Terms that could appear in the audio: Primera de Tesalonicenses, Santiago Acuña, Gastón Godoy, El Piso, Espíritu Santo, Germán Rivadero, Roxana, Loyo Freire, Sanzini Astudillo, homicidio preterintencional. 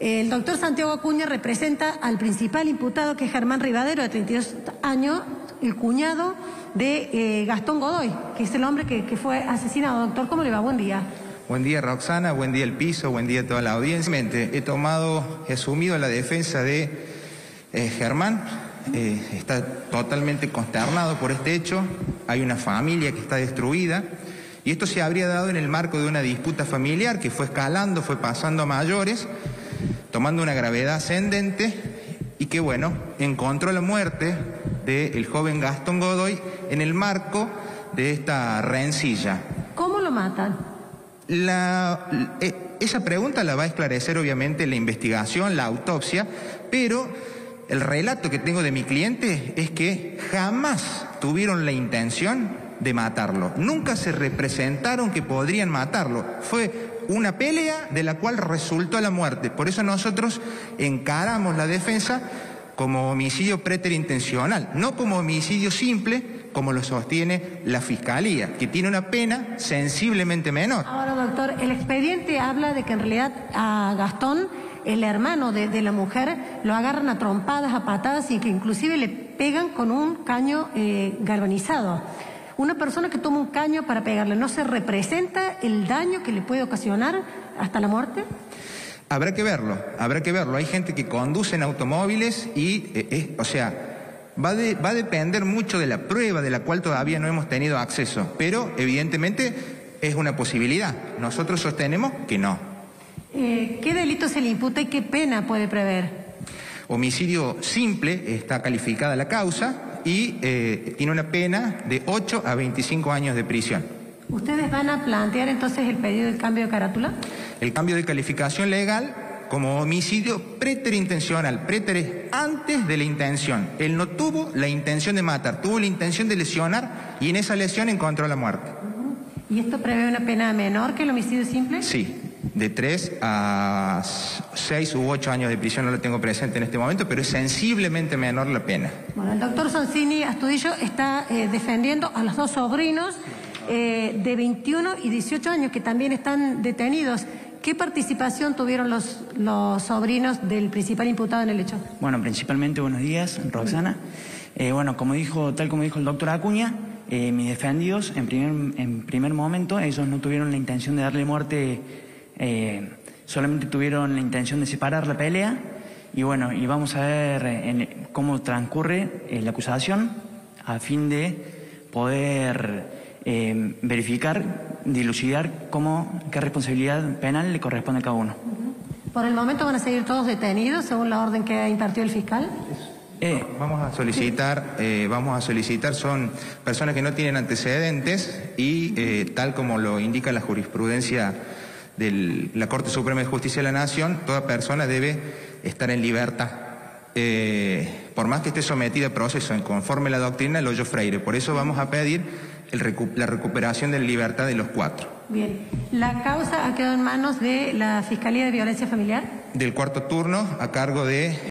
El doctor Santiago Acuña representa al principal imputado, que es Germán Rivadero, de 32 años, el cuñado de Gastón Godoy, que es el hombre que fue asesinado. Doctor, ¿cómo le va? Buen día. Buen día, Roxana, buen día El Piso, buen día a toda la audiencia. He asumido la defensa de Germán. Está totalmente consternado por este hecho. Hay una familia que está destruida. Y esto se habría dado en el marco de una disputa familiar que fue escalando, fue pasando a mayores, tomando una gravedad ascendente, y que, bueno, encontró la muerte del joven Gastón Godoy en el marco de esta rencilla. ¿Cómo lo matan? Esa pregunta la va a esclarecer, obviamente, la investigación, la autopsia, pero el relato que tengo de mi cliente es que jamás tuvieron la intención de matarlo. Nunca se representaron que podrían matarlo. Fue una pelea de la cual resultó la muerte. Por eso nosotros encaramos la defensa como homicidio preterintencional, no como homicidio simple, como lo sostiene la Fiscalía, que tiene una pena sensiblemente menor. Ahora, doctor, el expediente habla de que en realidad a Gastón, el hermano de la mujer, lo agarran a trompadas, a patadas, y que inclusive le pegan con un caño galvanizado. Una persona que toma un caño para pegarle, ¿no se representa el daño que le puede ocasionar hasta la muerte? Habrá que verlo, habrá que verlo. Hay gente que conduce en automóviles y, o sea, va a depender mucho de la prueba, de la cual todavía no hemos tenido acceso. Pero, evidentemente, es una posibilidad. Nosotros sostenemos que no. ¿Qué delito se le imputa y qué pena puede prever? Homicidio simple, está calificada la causa, y tiene una pena de 8 a 25 años de prisión. ¿Ustedes van a plantear entonces el pedido del cambio de carátula? El cambio de calificación legal como homicidio preterintencional. Preter es antes de la intención. Él no tuvo la intención de matar, tuvo la intención de lesionar, y en esa lesión encontró la muerte. ¿Y esto prevé una pena menor que el homicidio simple? Sí, de 3 a 6 u 8 años de prisión, no lo tengo presente en este momento, pero es sensiblemente menor la pena. Bueno, el doctor Sanzini Astudillo está defendiendo a los dos sobrinos de 21 y 18 años que también están detenidos. ¿Qué participación tuvieron los sobrinos del principal imputado en el hecho? Bueno, principalmente, buenos días, Roxana. Bueno, tal como dijo el doctor Acuña, mis defendidos, en primer momento, ellos no tuvieron la intención de darle muerte. Solamente tuvieron la intención de separar la pelea, y bueno, y vamos a ver cómo transcurre la acusación a fin de poder verificar, dilucidar qué responsabilidad penal le corresponde a cada uno. ¿Por el momento van a seguir todos detenidos según la orden que impartió el fiscal? Vamos a solicitar, son personas que no tienen antecedentes y tal como lo indica la jurisprudencia de la Corte Suprema de Justicia de la Nación, toda persona debe estar en libertad, por más que esté sometida a proceso, conforme la doctrina Loyo Freire. Por eso vamos a pedir la recuperación de la libertad de los cuatro. Bien. ¿La causa ha quedado en manos de la Fiscalía de Violencia Familiar? Del cuarto turno, a cargo de